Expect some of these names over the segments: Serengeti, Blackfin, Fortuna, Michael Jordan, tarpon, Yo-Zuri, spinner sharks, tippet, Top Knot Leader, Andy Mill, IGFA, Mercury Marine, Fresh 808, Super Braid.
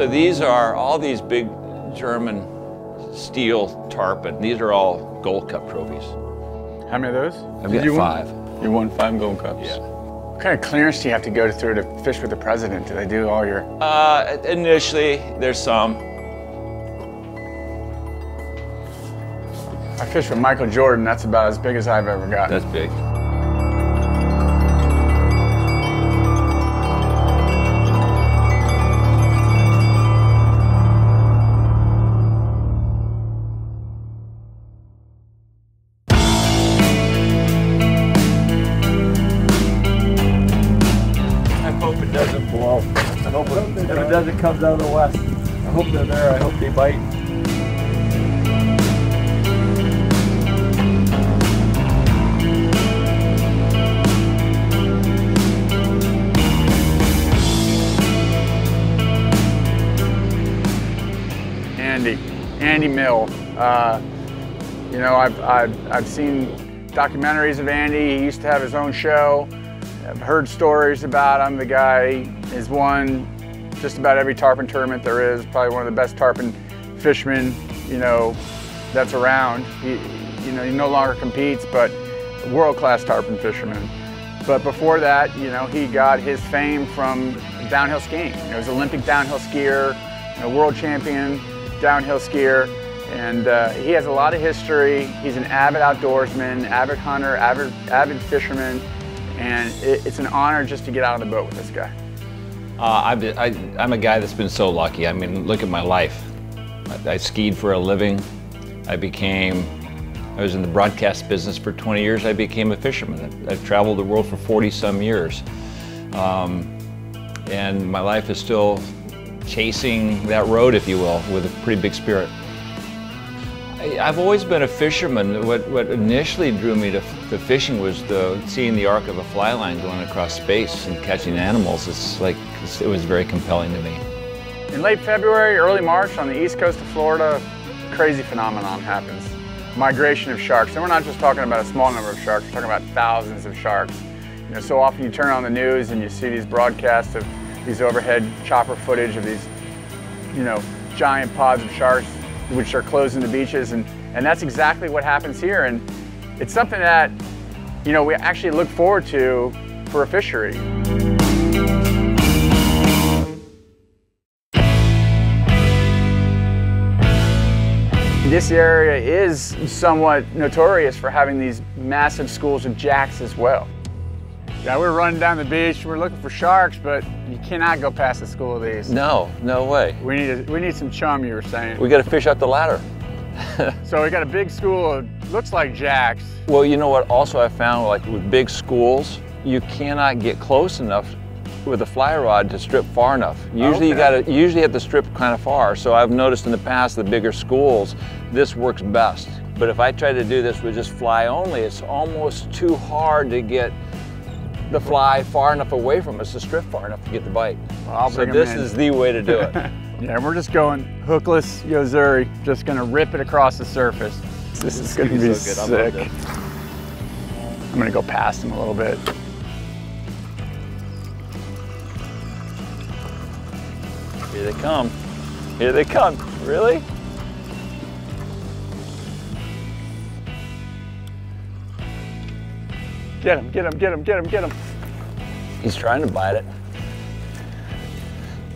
So these are all these big German steel tarpon. These are all Gold Cup trophies. How many of those? I've got five. You won 5 Gold Cups? Yeah. What kind of clearance do you have to go through to fish with the president? Do they do all your... Initially, there's some. I fished with Michael Jordan. That's about as big as I've ever gotten. That's big. Comes out of the west. I hope they're there. I hope they bite. Andy Mill. You know, I've seen documentaries of Andy. He used to have his own show. I've heard stories about him. The guy has won just about every tarpon tournament there is, probably one of the best tarpon fishermen, you know, that's around. He no longer competes, but world-class tarpon fisherman. But before that, you know, he got his fame from downhill skiing. He was an Olympic downhill skier, a world champion downhill skier, and he has a lot of history. He's an avid outdoorsman, avid hunter, avid fisherman, and it's an honor just to get out on the boat with this guy. I'm a guy that's been so lucky. I mean, look at my life. I skied for a living. I was in the broadcast business for 20 years. I became a fisherman. I've traveled the world for 40 some years. And my life is still chasing that road, if you will, with a pretty big spirit. I've always been a fisherman. What initially drew me to fishing was seeing the arc of a fly line going across space and catching animals. It was very compelling to me. In late February, early March, on the east coast of Florida, a crazy phenomenon happens. Migration of sharks. And we're not just talking about a small number of sharks, we're talking about thousands of sharks. You know, so often you turn on the news and you see these broadcasts of these overhead chopper footage of these, you know, giant pods of sharks, which are closing the beaches, and that's exactly what happens here. And it's something that, you know, we actually look forward to for a fishery. This area is somewhat notorious for having these massive schools of jacks as well. Yeah, we're running down the beach, we're looking for sharks, but you cannot go past the school of these. No, no way. We need some chum, you were saying. We gotta fish up the ladder. So we got a big school of, looks like jacks. Well, you know what also I found, like with big schools, you cannot get close enough with a fly rod to strip far enough. Usually, okay, you usually have to strip kind of far. So I've noticed in the past, the bigger schools, this works best. But if I try to do this with just fly only, it's almost too hard to get the fly far enough away from us to strip far enough to get the bite. Well, I'll bring this is the way to do it. Yeah, and we're just going hookless Yo-Zuri, just gonna rip it across the surface. This is gonna be so good. Sick. I'm gonna go past him a little bit. Here they come. Here they come. Really? Get him, get him, get him, get him, get him. He's trying to bite it.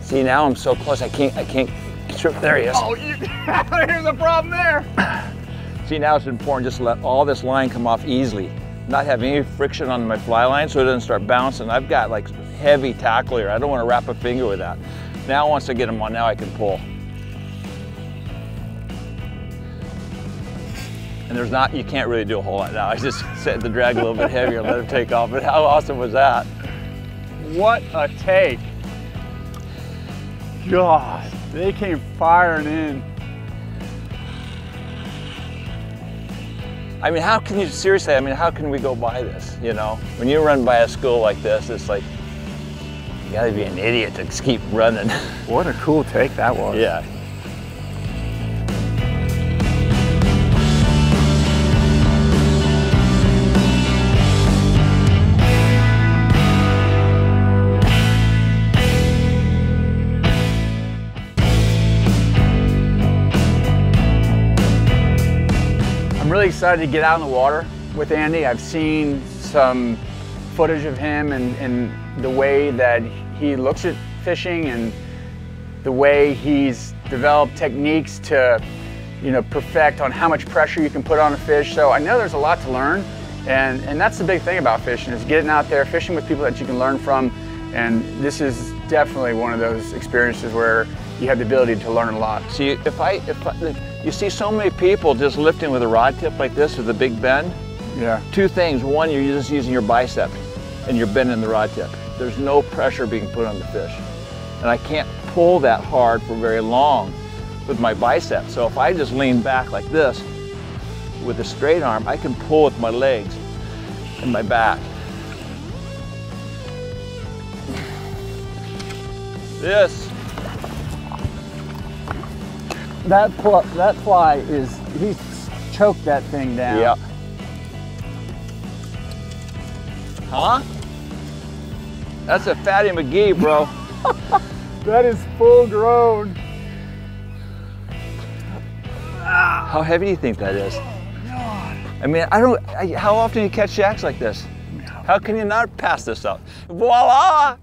See, now I'm so close, I can't strip. There he is. Oh, here's the problem there. See, now it's important just to let all this line come off easily, not have any friction on my fly line so it doesn't start bouncing. I've got like heavy tackle here. I don't want to wrap a finger with that. Now once I get him on, now I can pull. And there's not, you can't really do a whole lot now. I just set the drag a little bit heavier and let him take off. But how awesome was that? What a take. God, they came firing in. I mean, how can you, seriously, I mean, how can we go by this, you know? When you run by a school like this, it's like, you gotta be an idiot to keep running. What a cool take that was. Yeah. really excited to get out in the water with Andy. I've seen some footage of him and the way that he looks at fishing and the way he's developed techniques to, you know, perfect on how much pressure you can put on a fish. So I know there's a lot to learn, and that's the big thing about fishing, is getting out there, fishing with people that you can learn from. And this is definitely one of those experiences where you have the ability to learn a lot. See, you see so many people just lifting with a rod tip like this with a big bend. Yeah. Two things. One, you're just using your bicep and you're bending the rod tip. There's no pressure being put on the fish. And I can't pull that hard for very long with my bicep. So if I just lean back like this with a straight arm, I can pull with my legs and my back. This. That fly is, he's choked that thing down. Yeah. Huh? That's a Fatty McGee, bro. That is full grown. How heavy do you think that is? God. I mean, how often do you catch jacks like this? How can you not pass this up? Voila!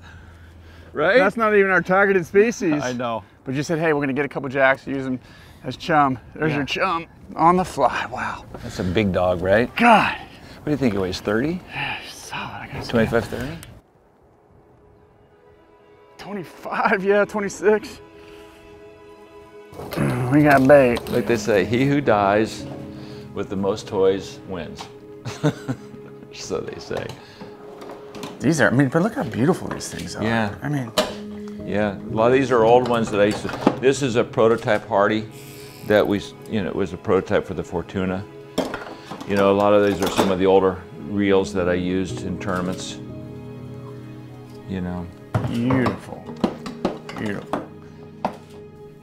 Right? That's not even our targeted species. I know. But you said, hey, we're going to get a couple jacks, use them as chum. There's your chum on the fly. Wow. That's a big dog, right? God. What do you think he weighs, 30? Yeah, solid. 25, 30? 25, yeah, 26. We got bait. Like they say, he who dies with the most toys wins. So they say. These are, I mean, but look how beautiful these things are. Yeah. I mean. Yeah, a lot of these are old ones that I used to, this is a prototype Hardy that we, you know, it was a prototype for the Fortuna. You know, a lot of these are some of the older reels that I used in tournaments, you know. Beautiful, beautiful.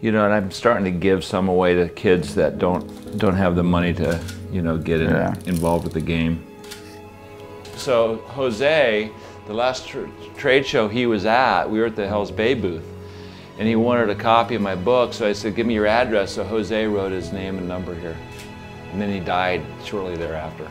You know, and I'm starting to give some away to kids that don't have the money to, you know, get involved with the game. So Jose, the last trade show he was at, we were at the Hell's Bay booth, and he wanted a copy of my book, so I said, give me your address. So Jose wrote his name and number here, and then he died shortly thereafter.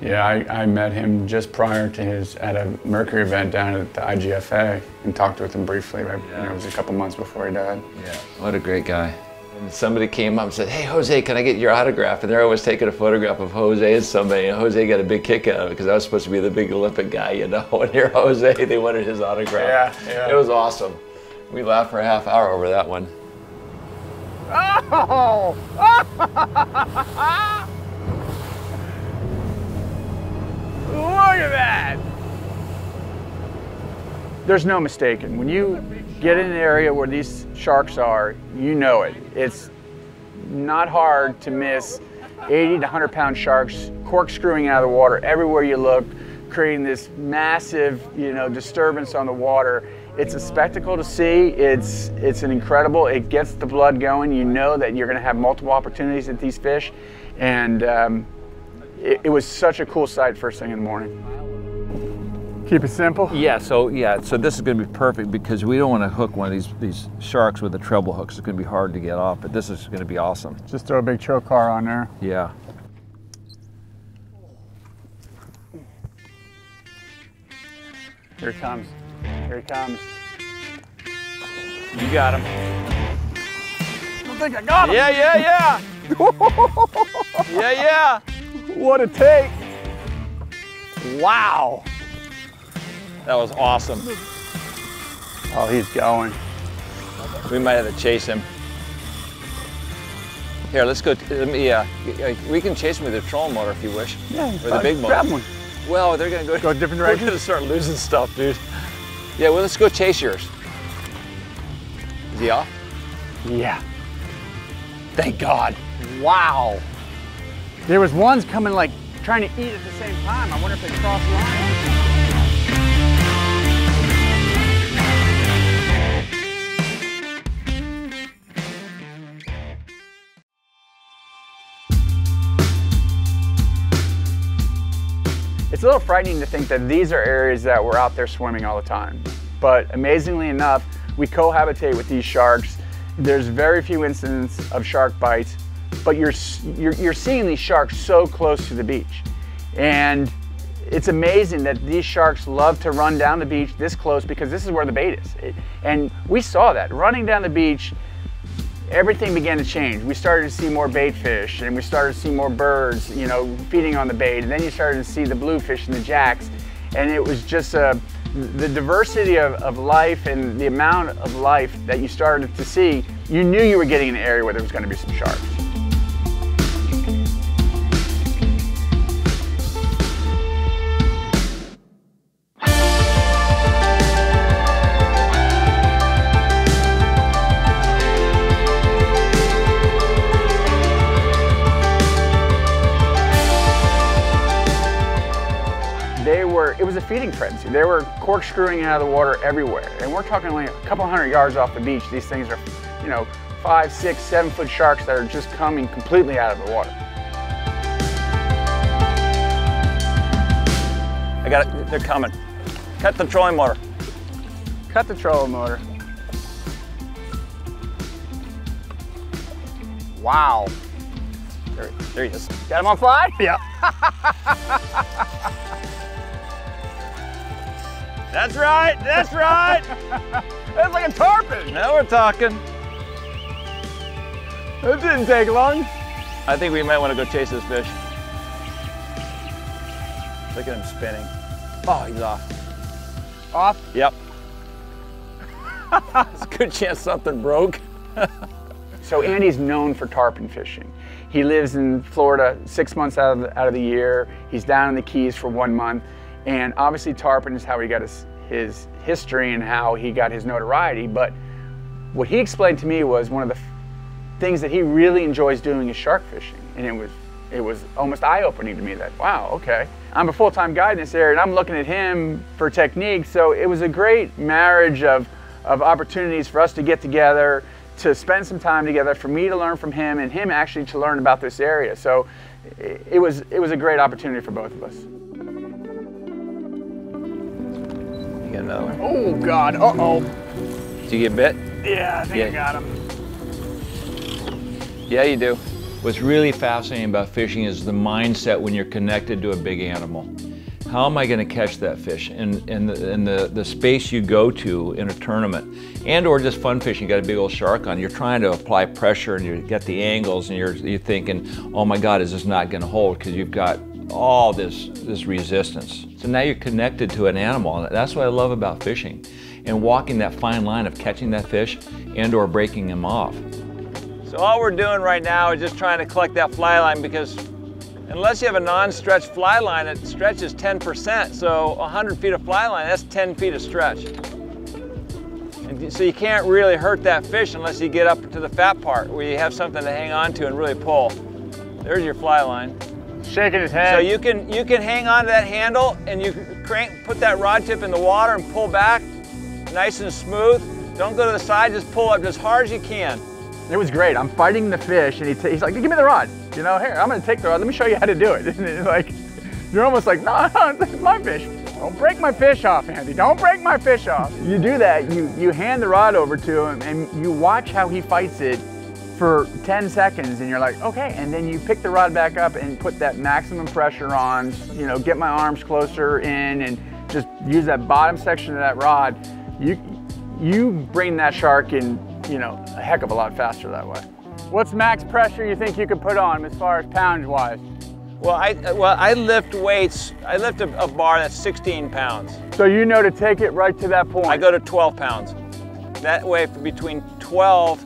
Yeah, I met him just prior to at a Mercury event down at the IGFA, and talked with him briefly, right? Yeah. You know, it was a couple months before he died. Yeah, what a great guy. And somebody came up and said, hey, Jose, can I get your autograph? And they're always taking a photograph of Jose and somebody, and Jose got a big kick out of it because I was supposed to be the big Olympic guy, you know, and here Jose, they wanted his autograph. Yeah, yeah. It was awesome. We laughed for a half hour over that one. Oh! Look at that! There's no mistaking. When you get in an area where these sharks are, you know it. It's not hard to miss 80 to 100 pound sharks corkscrewing out of the water everywhere you look, creating this massive, you know, disturbance on the water. It's a spectacle to see. It's an incredible, it gets the blood going. You know that you're gonna have multiple opportunities at these fish. And it was such a cool sight first thing in the morning. Keep it simple? Yeah, so this is gonna be perfect because we don't wanna hook one of these sharks with a treble hook. It's gonna be hard to get off, but this is gonna be awesome. Just throw a big choke car on there. Yeah. Here it comes, here it comes. You got him. I don't think I got him. Yeah, yeah, yeah. Yeah, yeah. What a take. Wow. That was awesome. Oh, he's going. We might have to chase him. Here, let's go. We can chase him with a trolling motor if you wish. Yeah, or the big motor. Grab one. Well, they're going to go a different direction. They're going to start losing stuff, dude. Yeah, well, let's go chase yours. Is he off? Yeah. Thank God. Wow. There was ones coming, like, trying to eat at the same time. I wonder if they crossed lines. It's a little frightening to think that these are areas that we're out there swimming all the time. But amazingly enough, we cohabitate with these sharks. There's very few incidents of shark bites. but you're seeing these sharks so close to the beach. And it's amazing that these sharks love to run down the beach this close because this is where the bait is. And we saw that. Running down the beach, everything began to change. We started to see more bait fish and we started to see more birds, you know, feeding on the bait. And then you started to see the bluefish and the jacks. And it was just the diversity of life and the amount of life that you started to see. You knew you were getting an area where there was going to be some sharks. It was a feeding frenzy. They were corkscrewing out of the water everywhere. And we're talking only a couple hundred yards off the beach. These things are, you know, 5, 6, 7 foot sharks that are just coming completely out of the water. I got it, they're coming. Cut the trolling motor. Cut the trolling motor. Wow. There he is. Got him on fly? Yeah. That's right, that's right. That's like a tarpon. Now we're talking. It didn't take long. I think we might want to go chase this fish. Look at him spinning. Oh, he's off. Off? Yep. There's a good chance something broke. So Andy's known for tarpon fishing. He lives in Florida 6 months out of the year. He's down in the Keys for 1 month. And obviously tarpon is how he got his history and how he got his notoriety. But what he explained to me was one of the things that he really enjoys doing is shark fishing. And it was almost eye-opening to me that, wow, okay. I'm a full-time guide in this area and I'm looking at him for technique. So it was a great marriage of opportunities for us to get together, to spend some time together, for me to learn from him and him actually to learn about this area. So it was a great opportunity for both of us. Another. Oh God, uh-oh. Did you get bit? Yeah, I think I got him. Yeah, you do. What's really fascinating about fishing is the mindset when you're connected to a big animal. How am I gonna catch that fish? And the space you go to in a tournament, and or just fun fishing, you got a big old shark on, you're trying to apply pressure and you got the angles and you're thinking, oh my God, is this not gonna hold? Because you've got all this resistance. So now you're connected to an animal, and that's what I love about fishing and walking that fine line of catching that fish and or breaking them off. So all we're doing right now is just trying to collect that fly line, because unless you have a non-stretched fly line, it stretches 10%, so 100 feet of fly line, that's 10 feet of stretch. And so you can't really hurt that fish unless you get up to the fat part where you have something to hang on to and really pull. There's your fly line. Shaking his head. So you can hang on to that handle and you crank, put that rod tip in the water and pull back nice and smooth. Don't go to the side, just pull up as hard as you can. It was great. I'm fighting the fish and he's like, give me the rod. You know, here, I'm gonna take the rod. Let me show you how to do it. And it's like, you're almost like, no, this is my fish. Don't break my fish off, Andy. Don't break my fish off. You do that, you hand the rod over to him and you watch how he fights it for 10 seconds and you're like, okay, and then you pick the rod back up and put that maximum pressure on, you know, get my arms closer in and just use that bottom section of that rod. You bring that shark in, you know, a heck of a lot faster that way. What's max pressure you think you could put on him as far as pounds wise? Well, I lift weights. I lift a bar that's 16 pounds. So you know to take it right to that point. I go to 12 pounds. That way for between 12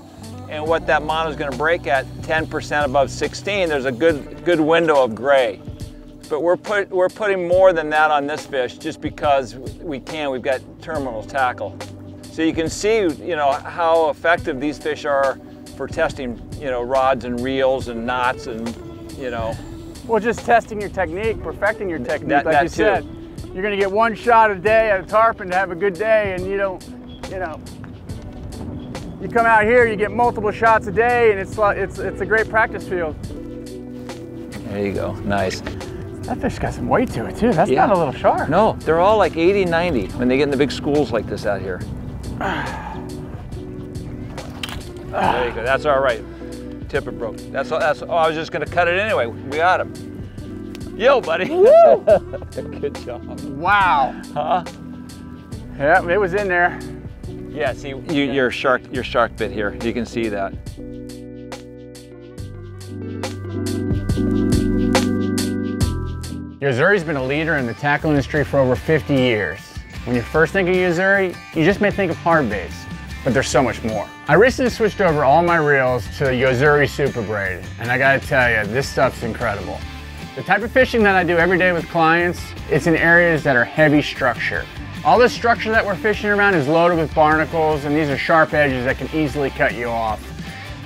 and what that mono's gonna break at, 10% above 16, there's a good window of gray. But we're putting more than that on this fish just because we can, we've got terminal tackle. So you can see, you know, how effective these fish are for testing, you know, rods and reels and knots and, you know. Well, just testing your technique, perfecting your technique, like you said. You're gonna get one shot a day at a tarpon to have a good day and you don't, you know. You come out here, you get multiple shots a day, and it's a great practice field. There you go, nice. That fish got some weight to it too. That's not a little shark. No, they're all like 80, 90 when they get in the big schools like this out here. There you go, that's all right. tippet broke. That's all. I was just gonna cut it anyway. We got him. Yo, buddy. Woo! Good job. Wow. Huh? Yeah, it was in there. Yeah, see, your shark bit here. You can see that. Yo-Zuri's been a leader in the tackle industry for over 50 years. When you first think of Yo-Zuri, you just may think of hard baits, but there's so much more. I recently switched over all my reels to the Yo-Zuri Super Braid, and I gotta tell you, this stuff's incredible. The type of fishing that I do every day with clients, it's in areas that are heavy structure. All this structure that we're fishing around is loaded with barnacles, and these are sharp edges that can easily cut you off.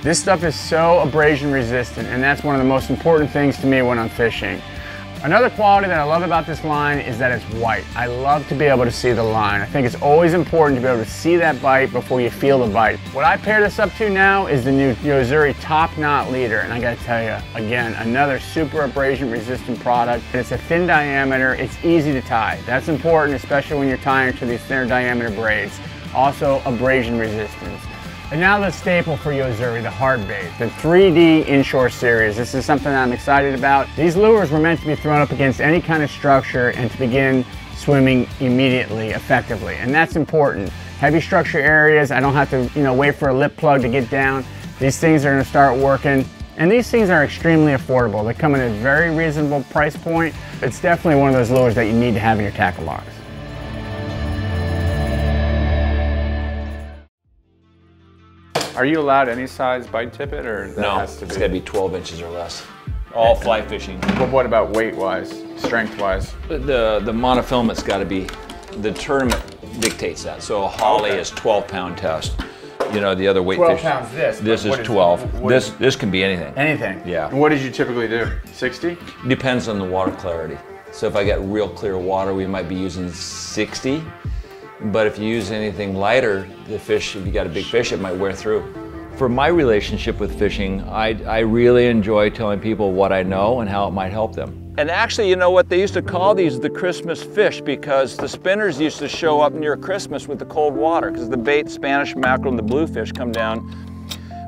This stuff is so abrasion resistant, and that's one of the most important things to me when I'm fishing. Another quality that I love about this line is that it's white. I love to be able to see the line. I think it's always important to be able to see that bite before you feel the bite. What I pair this up to now is the new Yo-Zuri Top Knot Leader. And I gotta tell you, again, another super abrasion resistant product. It's a thin diameter, it's easy to tie. That's important, especially when you're tying to these thinner diameter braids. Also abrasion resistance. And now the staple for Yo-Zuri, the hard bait, the 3D Inshore Series. This is something I'm excited about. These lures were meant to be thrown up against any kind of structure and to begin swimming immediately, effectively, and that's important. Heavy structure areas, I don't have to, you know, wait for a lip plug to get down. These things are gonna start working, and these things are extremely affordable. They come at a very reasonable price point. It's definitely one of those lures that you need to have in your tackle box. Are you allowed any size bite tippet, or that no, has to be? It's got to be 12 inches or less. All fly fishing. But what about weight-wise, strength-wise? The monofilament's got to be, the tournament dictates that. So a Holly is 12-pound test. You know, the other weight fish. 12 pounds this. This is 12. This can be anything. Anything? Yeah. And what did you typically do, 60? Depends on the water clarity. So if I got real clear water, we might be using 60. But if you use anything lighter, the fish, if you got a big fish, it might wear through. For my relationship with fishing, I really enjoy telling people what I know and how it might help them. And actually, you know what, they used to call these the Christmas fish because the spinners used to show up near Christmas with the cold water because the bait, Spanish mackerel and the bluefish come down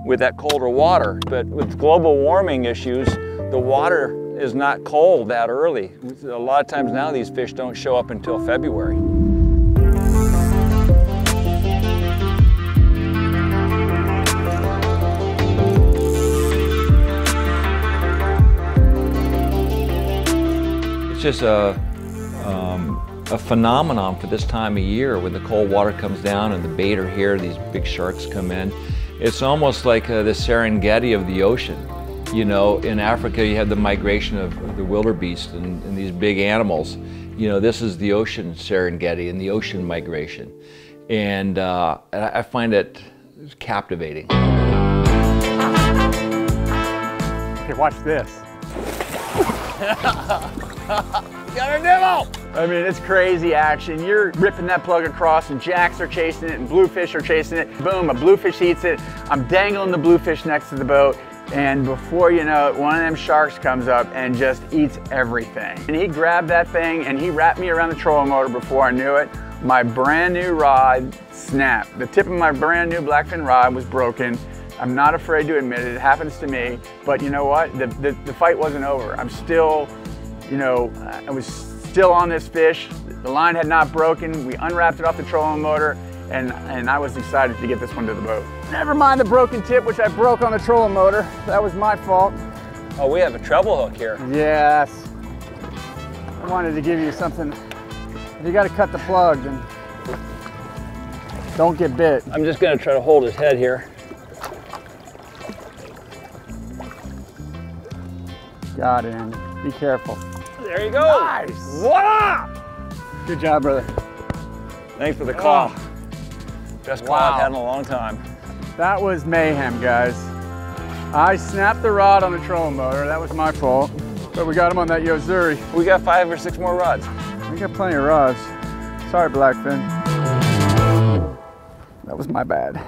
with that colder water. But with global warming issues, the water is not cold that early. A lot of times now these fish don't show up until February. It's just a phenomenon for this time of year when the cold water comes down and the bait are here, these big sharks come in. It's almost like the Serengeti of the ocean. You know, in Africa you have the migration of the wildebeest and these big animals. You know, this is the ocean Serengeti and the ocean migration. And I find it captivating. Hey, watch this. Got a nibble! I mean, it's crazy action. You're ripping that plug across and jacks are chasing it and bluefish are chasing it. Boom, a bluefish eats it. I'm dangling the bluefish next to the boat. And before you know it, one of them sharks comes up and just eats everything. And he grabbed that thing and he wrapped me around the trolling motor before I knew it. My brand new rod snapped. The tip of my brand new Blackfin rod was broken. I'm not afraid to admit it, it happens to me, but you know what, the fight wasn't over. I'm still, you know, I was still on this fish, the line had not broken, we unwrapped it off the trolling motor, and I was excited to get this one to the boat. Never mind the broken tip, which I broke on the trolling motor, that was my fault. Oh, we have a treble hook here. Yes, I wanted to give you something. If you gotta cut the plug, then don't get bit. I'm just gonna try to hold his head here. Got it, Andy. Be careful. There you go. Nice. Voila! Good job, brother. Thanks for the call. Oh. Best call I've had in a long time. That was mayhem, guys. I snapped the rod on the trolling motor. That was my fault. But we got him on that Yo-Zuri. We got 5 or 6 more rods. We got plenty of rods. Sorry, Blackfin. That was my bad.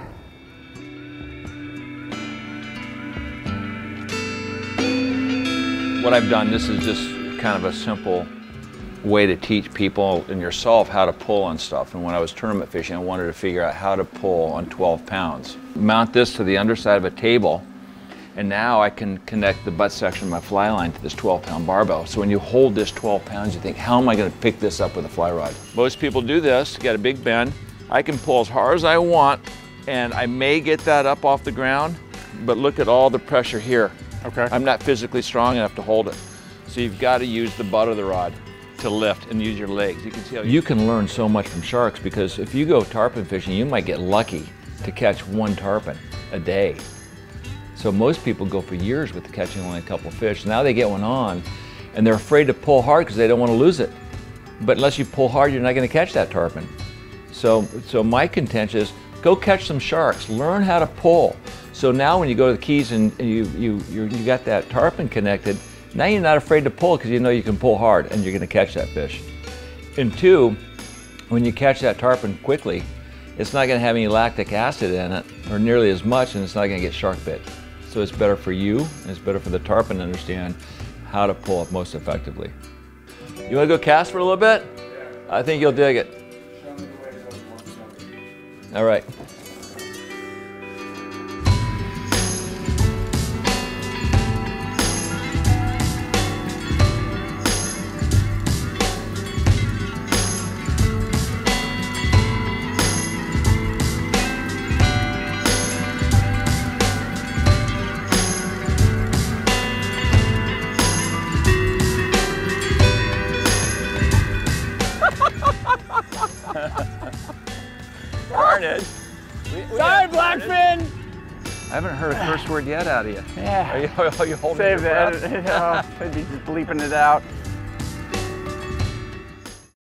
What I've done, this is just kind of a simple way to teach people and yourself how to pull on stuff. And when I was tournament fishing, I wanted to figure out how to pull on 12 pounds. Mount this to the underside of a table And now I can connect the butt section of my fly line to this 12-pound barbell. So when you hold this 12 pounds, you think, how am I gonna pick this up with a fly rod? Most people do this, got a big bend. I can pull as hard as I want, and I may get that up off the ground, but look at all the pressure here. Okay. I'm not physically strong enough to hold it. So you've gotta use the butt of the rod to lift and use your legs. You can see how you can learn so much from sharks, because if you go tarpon fishing, you might get lucky to catch one tarpon a day. So most people go for years with catching only a couple of fish. Now they get one on, and they're afraid to pull hard because they don't want to lose it. But unless you pull hard, you're not going to catch that tarpon. So my contention is, go catch some sharks. Learn how to pull. So now when you go to the Keys and you got that tarpon connected, now you're not afraid to pull because you know you can pull hard and you're going to catch that fish. And two, when you catch that tarpon quickly, it's not going to have any lactic acid in it, or nearly as much, and it's not going to get shark bit. So it's better for you, and it's better for the tarpon to understand how to pull up most effectively. You wanna go cast for a little bit? Yeah. I think you'll dig it. Show me the way to go to. All right. Sorry, Blackfin! I haven't heard a curse word yet out of you. Yeah. Are you holding it? Save it. I'd be just bleeping it out.